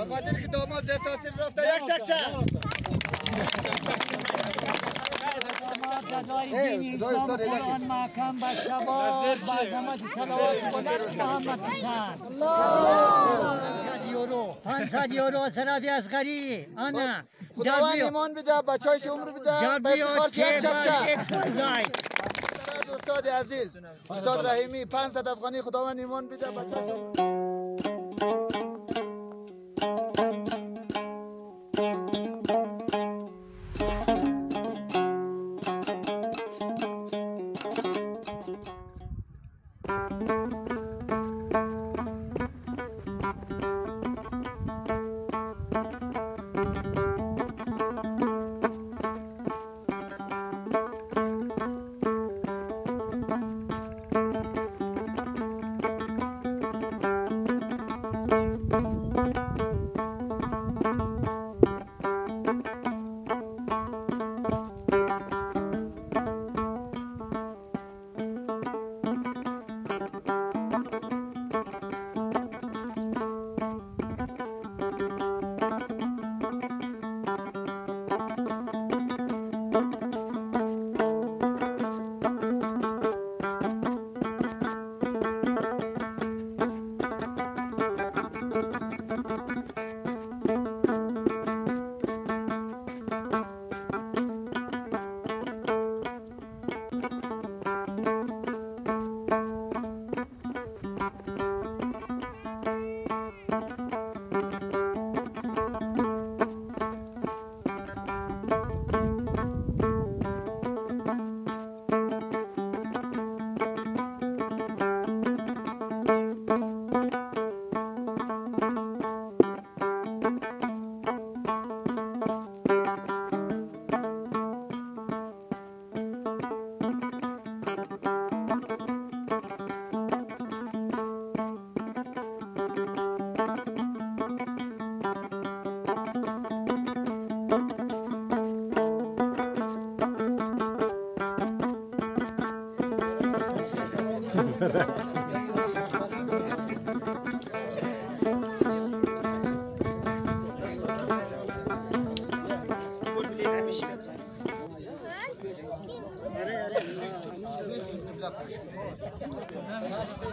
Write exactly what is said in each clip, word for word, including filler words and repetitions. به خاطر که داماد زیر تاثیر رفته یک چکچک ای دو استاد الهی ماکان باشا بازمات صلوات الله یورو پانصد یورو سرابی اصغری انا خداوند ایمان بده بچایش عمر بده به افتخار چک چک استاد عزیز استاد رحیمی پانصد افغانی خداوند ایمان بده بچایش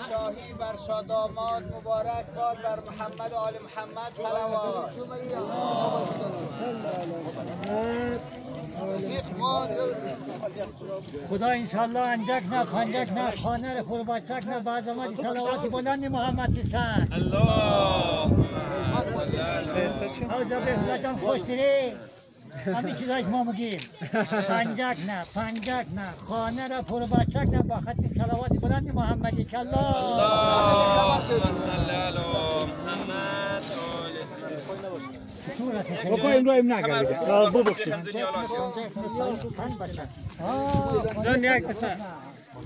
شاهی بر شاداماد مبارک باد بر محمد آل محمد صلوات خدا انشالله انجک نه خانجک نه خانه ره خورباشک نه بعضمت صلوات بلند محمد سن الله حوزه به خودتان خوشتری همین چیزایش ما میگیم پنجک نه پنجک نه خانه را پر بچک نه با ختم صلوات بلند محمدی که الله الله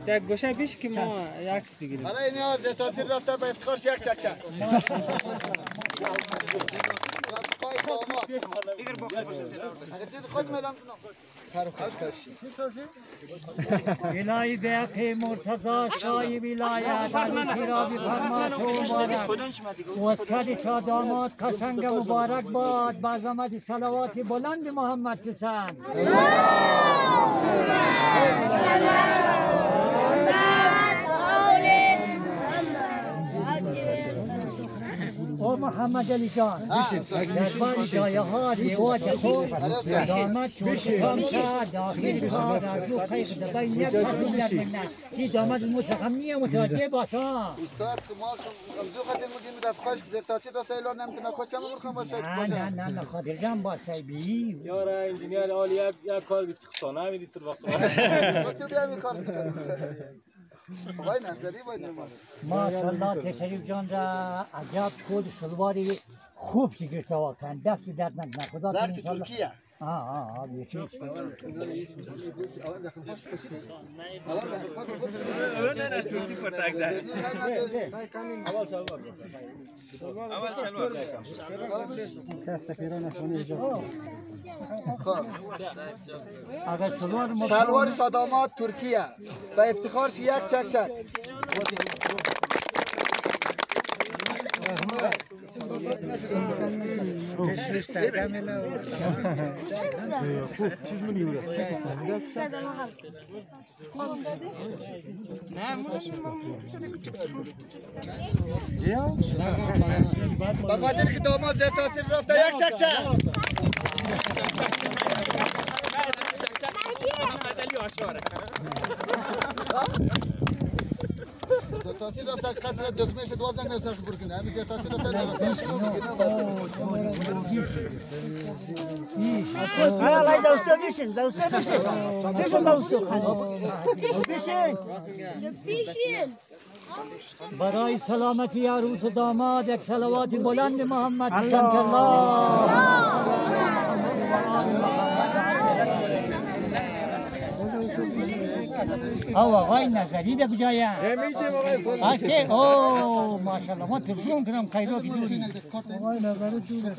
یک گوشه بیش که ما عکس بگیریم حالا این ها زیر تاثیر رفته به افتخارش یک چک چک اگه چیز خود میلان کنم پروخش کشی الهی به حق مرتضا شای ولایت انترابی فرما تو مبارک وسکر شادامات کشنگ مبارک باد بعظمت صلوات بلند محمد کسن او محمد علی جان دربار جایه ها رواج خود دامت شورتان شد داخل ها رجو قیق دبای یک حضورت منن این دامت متقم نیه متعدیه باشا استاد ما از دو خاطر مگیم رفت خواهش که زیر تاثیر رفته ایلان نمیتونه خود چم برخم باشه نه نه نه خاطر جم باشه بیم یاره انجینیر آلی یک کار که خسانه همیدی تر وقت تو بیم یک کار باید نظری باید نمازه ماشالله تشریف جان را عجب کود شلواری خوب شکر شوا کن دستی درد نکنه خدا درد ترکیه آه آه آه بیشی آه نه نه ترکی پرتک داری اول شلوار اول شلوار دست پیران خونه جا اگر شلوار شلوار صدامات ترکیه به افتخارش یک چک چک تاسيب رفتك خطر دكتورش دوازن نساش بركن أنا بيجي تاسيب رفتك دكتورش ممكنه بس. ها لا زوجته بيشين زوجته بيشين بيشين زوجته بيشين بيشين. برای سلامتی عروس داماد یک صلوات بلند محمد صلی الله. أو غاي نظري ده بجاية. أشي أو ما شاء الله ما ترجمون كلام قيروك دوري. غاي نظري دوري.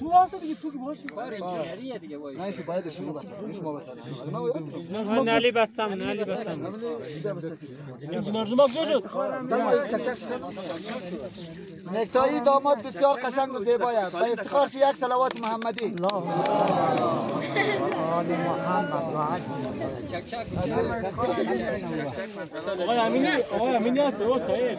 تو أصلا يجتوك باشي. نايش بايد شنو بس؟ إيش ما بس؟ نالي بسام نالي بسام. نرجمك جوجو. نكتاي داماد بسيار قشنگ و زیبایه. با افتخار یک صلوات محمدی. آقای امینی آقای امینی است و سعید.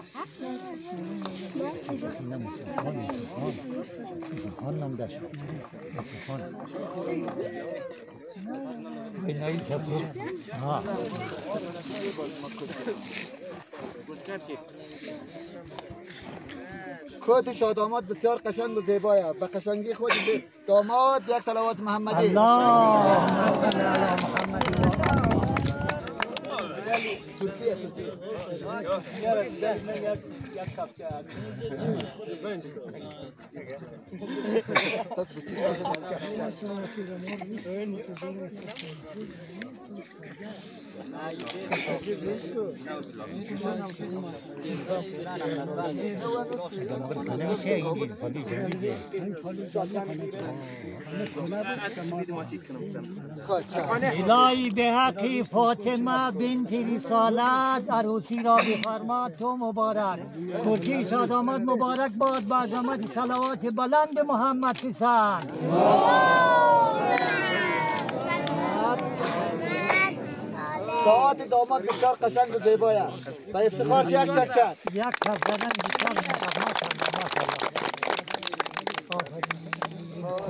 خود شاه داماد بسیار قشنگ و زیبایه به قشنگی خود داماد یک صلوات محمدی الله ترکیه الهی به حق فاطمه بنت رسالت عروسی را بفرما تو مبارک کوچه شاه داماد مبارک باد با عظمت صلوات بلند محمد حسین ساعت داماد بسیار قشنگ و زیبایه با افتخار یک چکچک یک کف زدن بسیار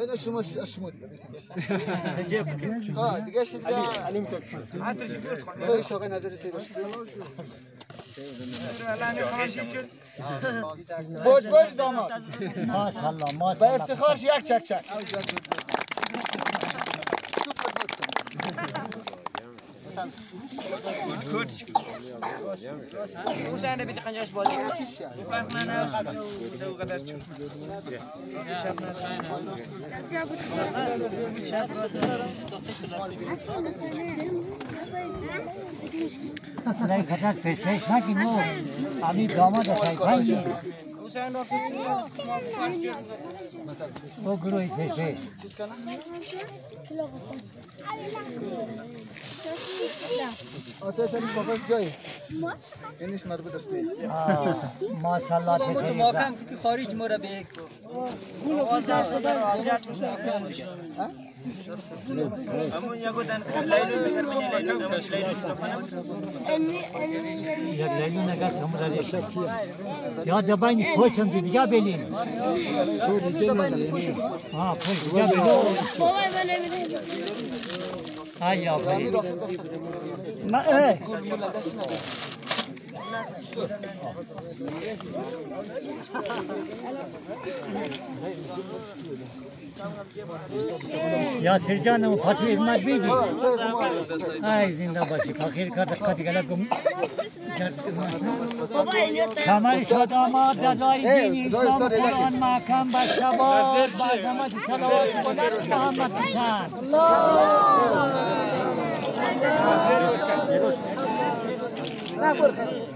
أنا شو مش أشمت. ها دقيش اللي علمت أشمت. عادوا شو؟ كل شو غنى درسي بس. بوج بوج داماد. ما شاء الله ما. بافتخار شيك شك شك. أو سأنا ما شاء الله خارج مرة بيك. أمون يقول أن ليلو بكر مني ليلو أمون ليلو ليلو نجاس هم ذا الشيء يا دباني خوشن زديا بيلين آه خوش زديا بيلين هيا بيلين ما إيه يا سيرجان وفاتي ما بيجي هاي زنده باشي فخير كار دقتي قالكم تمام شد آماد دلای دین قرآن ماکان با شباب با زمات صلوات بلند محمد خان الله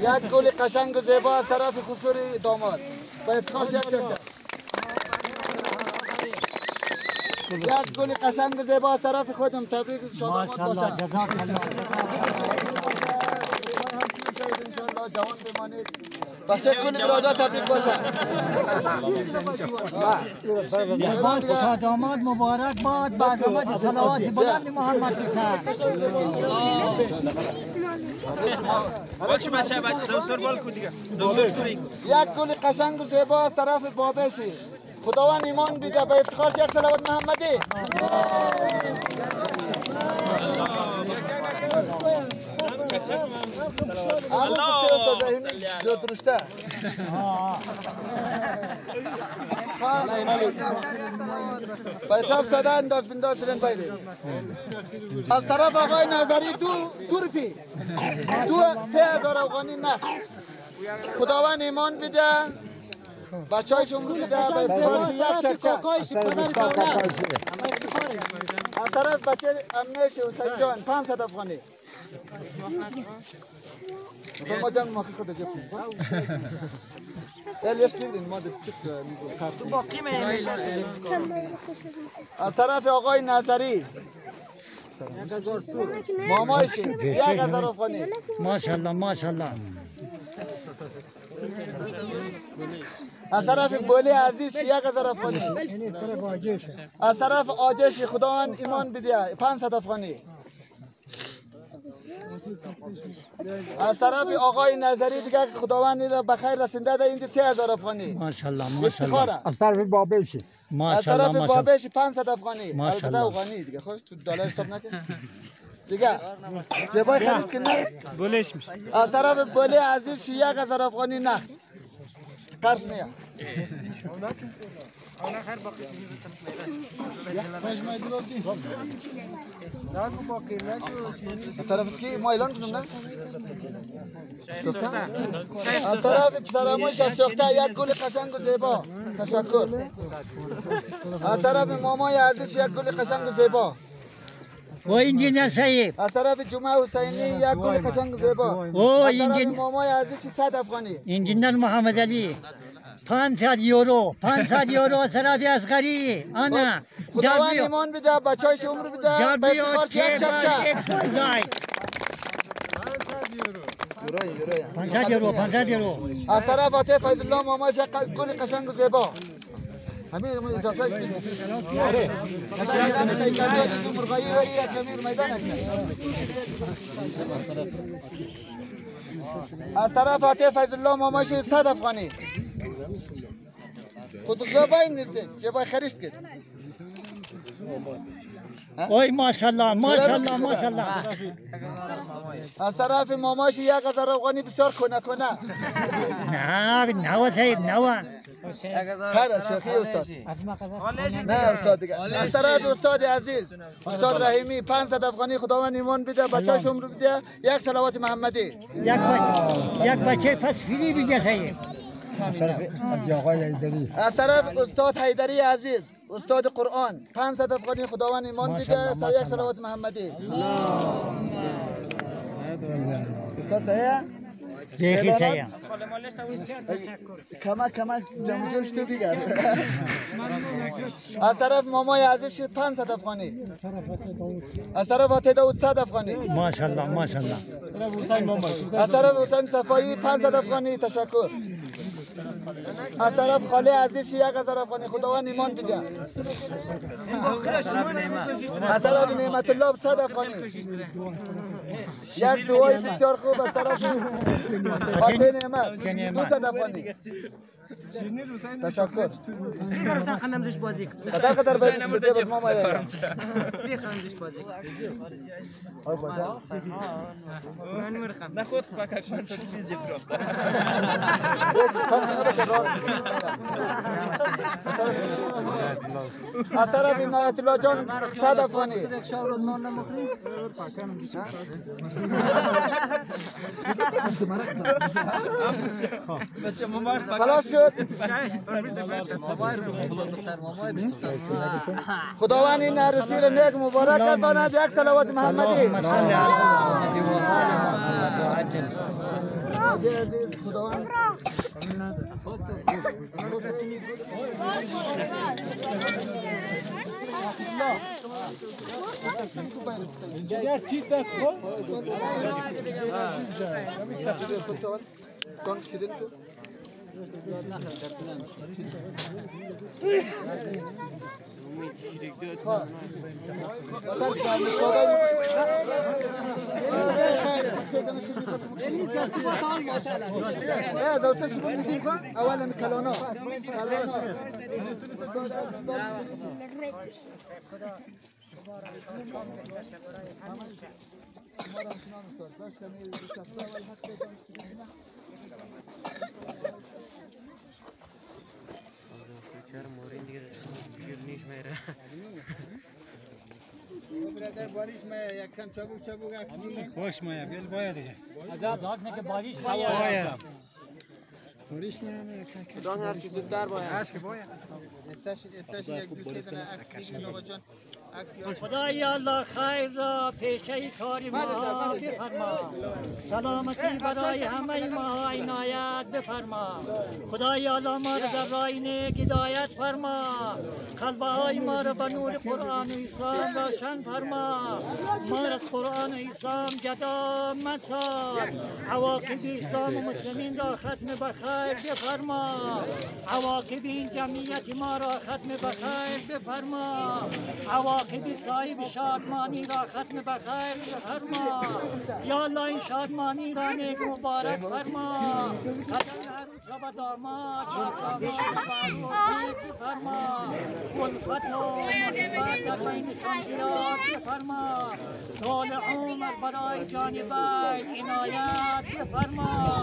یاد گل قشنگ و زیبا طرف قصور داماد با افتخار شد چچا یاد گل قشنگ و زیبا طرف خودم تبریک شادمان باشد ماشاءالله جزاک الله انشاءالله جوان بمانید بخشش کنید راجا تبریک باشد باز شاد آمد مبارک باد با عظمت صلوات بلند محمد خان وچه بچه بچه دوستور بال کو دیگه دوستور کوری یک گل قشنگ و زیبا از طرف بابشی خداوند ایمان بیده به افتخار شیخ صلوات محمدی الله جو درسته پیساب صدا انداز بنداز ترین بایده از طرف آقای نظری دو دو روپی دو سه هزار افغانی نخ خداوند ایمان بیده بچه های شمرو بیده به افتخار یک چکچه از طرف بچه امنش حسین جان پانصد افغانی ما جان ما خود جبسیم يا ليسبيدين ما تتشخص باقي ما يمشي على طرف آقای نظری مامایش یک طرف خانی ماشاءالله ماشاءالله از طرف بولی عزیز یک طرف خانی از طرف آجش خداوند ایمان بده پانصد افغانی از طرف آقای نظری دیگه که خداوند را به خیر رسنده ده اینجا سه هزار افغانی ماشاءالله ماشاءالله از طرف بابش ماشاءالله از طرف بابش پانصد افغانی البته افغانی دیگه خوش تو دلار حساب نکن دیگه جبای خرج کنه بولش میشه از طرف بولی عزیز یک هزار افغانی نخ قرض نیا انا خير باقي تشكر وإنجينير سعيد. أطراف جمعة حسيني يا كل قشنگ زيبا. أو إنجينير. ماما يا عزيز سعد أفغاني. إنجينير محمد علي. پانصد یورو پانصد یورو سرابی اصغری آنا خداوند ایمان بده بچه‌هاش عمر بده به افتخار یک چکچه پانصد یورو پانصد یورو از طرف عاطف فیض الله ماماش گل قشنگ و زیبا امير ما يزافش الطرف عاطف فايز الله ما ماشي صدف غني خد الجبين نزل جبا خريج كده وي ما شاء الله ما شاء الله ما شاء الله الطرف ما ماشي يا قدر غني بسر كنا كنا نعم نعم سيد نعم خير شيخي استاذ نه استاد از طرف استاد عزیز استاد رحیمی پانصد افغانی خداوند ایمان بده بچه‌ش عمر بده یک صلوات محمدی یک بچه یک بچه فسفری بگه سید از طرف استاد حیدری عزیز استاد قرآن پانصد افغانی خداوند ایمان بده سر یک صلوات محمدی استاد سید شيخي سيا كما كما جمجوش تو بيگر از طرف مامای عزیز پانصد افغانی از طرف عطا داود صد افغانی ما شاء الله ما شاء الله از طرف حسین صفایی پانصد افغانی تشکر از طرف خاله عزیز یک هزار افغانی خداوند ایمان بده از طرف نعمت الله صد افغانی یک دوای بسیار خوب از طرف خاله نعمت دوصد افغانی تشکر قدر قدر باید بده بس ما مایه بخندش بازی آی بازا من مرخم نخود پاکر شان صد بیست رفت از طرف عنایت الله جان صد افغانی خلاص شد خداوند این عروسی را نیک مبارک گرداند یک صلوات محمدی اولا كلونا شر مورين ديگه شیرنیش میره برادر باریش مایا یک کم چابک چابک عکس بگیر خوش مایا بیل باید دیگه عذاب داد نه که باریش باید باریش نه که دان هر چیز در باید عشق باید استش استش یک دو چیز نه عکس بگیر بابا جان خدا یا الله خیر را پیشه کاری ما بفرما سلامتی برای همه ما عنایت بفرما خدا یا الله ما را در راه نیک هدایت فرما قلبه های ما را به نور قرآن و اسلام روشن فرما ما را از قرآن و اسلام جدا مساز عواقب اسلام و مسلمین را ختم به خیر بفرما عواقب این جمعیت ما را ختم به خیر بفرما عواقب صاحب شادمانی را ختم به خیر بفرما یا الله این شادمانی را نیک مبارک فرما خدای عروس را به داماد شادمانی نیک بفرما الفت و محبت در بینشان زیاد بفرما طول عمر برای جانبین عنایت بفرما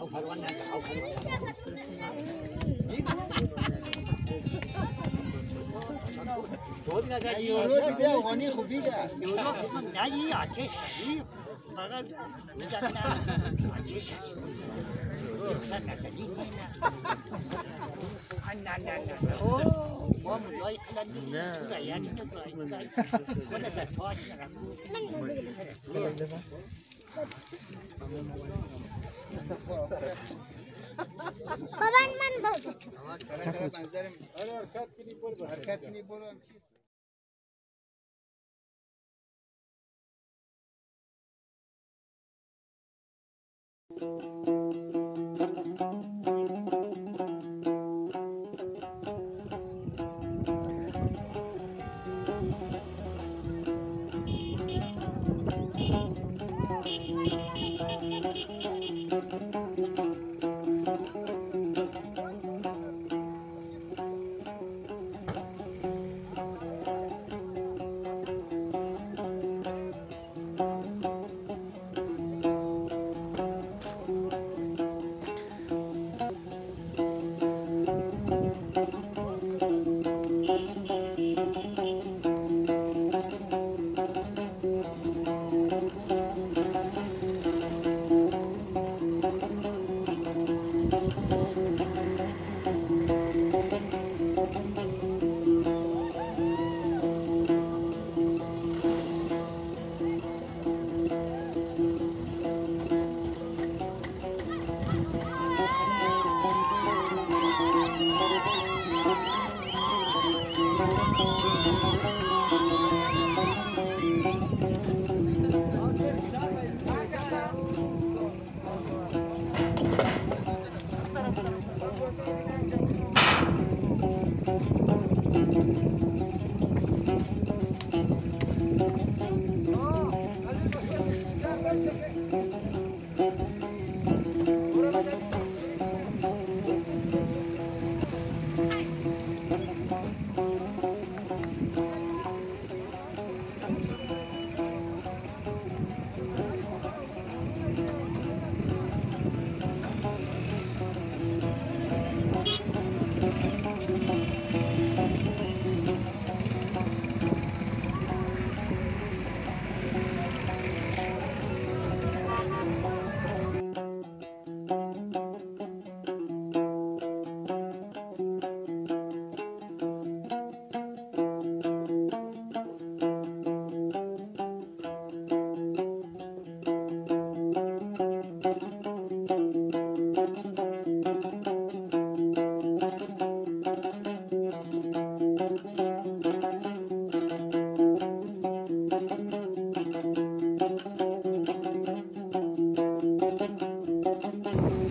او پروان نه او پروان دو دیگه یورو دیگه افغانی خوبی ده یورو نه یه آتش من Thank you.